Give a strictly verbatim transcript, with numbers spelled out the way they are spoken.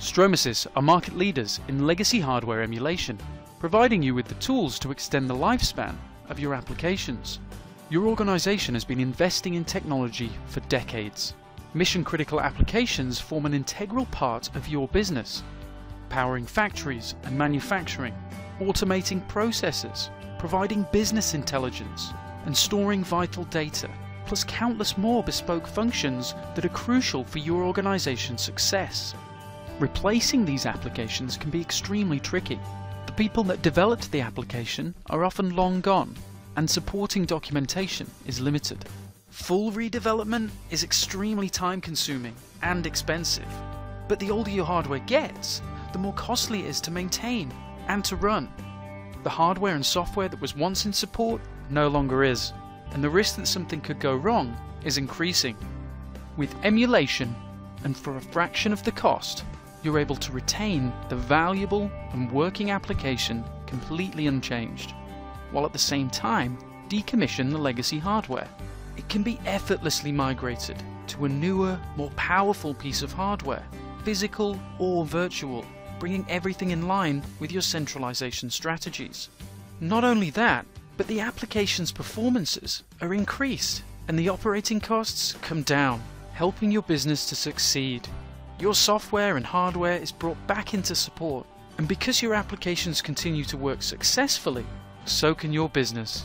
Stromasys are market leaders in legacy hardware emulation, providing you with the tools to extend the lifespan of your applications. Your organization has been investing in technology for decades. Mission-critical applications form an integral part of your business, powering factories and manufacturing, automating processes, providing business intelligence, and storing vital data, plus countless more bespoke functions that are crucial for your organization's success. Replacing these applications can be extremely tricky. The people that developed the application are often long gone, and supporting documentation is limited. Full redevelopment is extremely time-consuming and expensive, but the older your hardware gets, the more costly it is to maintain and to run. The hardware and software that was once in support no longer is, and the risk that something could go wrong is increasing. With emulation, and for a fraction of the cost, you're able to retain the valuable and working application completely unchanged, while at the same time decommission the legacy hardware. It can be effortlessly migrated to a newer, more powerful piece of hardware, physical or virtual, bringing everything in line with your centralization strategies. Not only that, but the application's performances are increased and the operating costs come down, helping your business to succeed. Your software and hardware is brought back into support, and because your applications continue to work successfully, so can your business.